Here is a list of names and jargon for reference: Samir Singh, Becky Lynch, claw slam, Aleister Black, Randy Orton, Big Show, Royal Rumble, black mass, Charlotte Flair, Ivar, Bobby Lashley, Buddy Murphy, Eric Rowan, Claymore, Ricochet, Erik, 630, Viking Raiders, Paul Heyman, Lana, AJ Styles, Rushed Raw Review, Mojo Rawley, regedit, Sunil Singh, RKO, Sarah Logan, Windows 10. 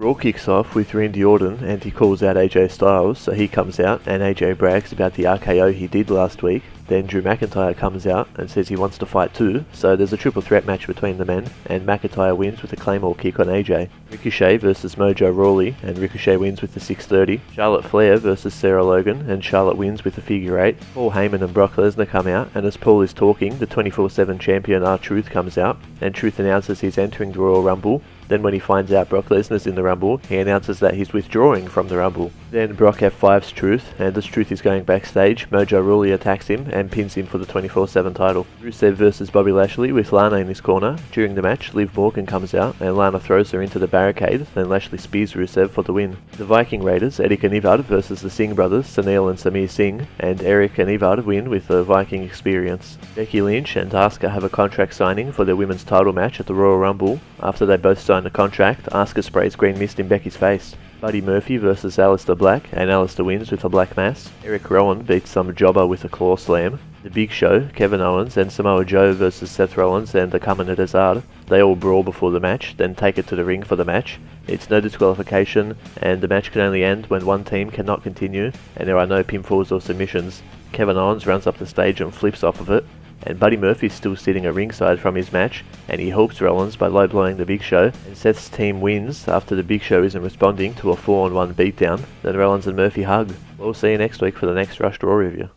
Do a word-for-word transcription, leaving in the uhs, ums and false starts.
Raw kicks off with Randy Orton and he calls out A J Styles, so he comes out and A J brags about the R K O he did last week. Then Drew McIntyre comes out and says he wants to fight too, so there's a triple threat match between the men, and McIntyre wins with a Claymore kick on A J. Ricochet versus Mojo Rawley, and Ricochet wins with the six thirty. Charlotte Flair versus Sarah Logan, and Charlotte wins with the figure eight. Paul Heyman and Brock Lesnar come out, and as Paul is talking, the twenty-four seven champion R-Truth comes out, and Truth announces he's entering the Royal Rumble. Then when he finds out Brock Lesnar's in the Rumble, he announces that he's withdrawing from the Rumble. Then Brock F fives Truth, and as Truth is going backstage, Mojo Rawley attacks him and pins him for the twenty-four seven title. Rusev versus Bobby Lashley with Lana in his corner. During the match, Liv Morgan comes out and Lana throws her into the barricade, then Lashley spears Rusev for the win. The Viking Raiders, Erik and Ivar versus the Singh brothers, Sunil and Samir Singh, and Erik and Ivar win with the Viking experience. Becky Lynch and Asuka have a contract signing for their women's title match at the Royal Rumble. After they both sign the contract, Asuka sprays green mist in Becky's face. Buddy Murphy versus Aleister Black, and Aleister wins with a black mass. Eric Rowan beats some jobber with a claw slam. The Big Show, Kevin Owens, and Samoa Joe versus Seth Rollins and the Kamen Desard. They all brawl before the match, then take it to the ring for the match. It's no disqualification, and the match can only end when one team cannot continue, and there are no pinfalls or submissions. Kevin Owens runs up the stage and flips off of it, and Buddy Murphy's still sitting at ringside from his match, and he helps Rollins by low-blowing the Big Show, and Seth's team wins after the Big Show isn't responding to a four on one beatdown. Then Rollins and Murphy hug. We'll see you next week for the next Rush Raw review.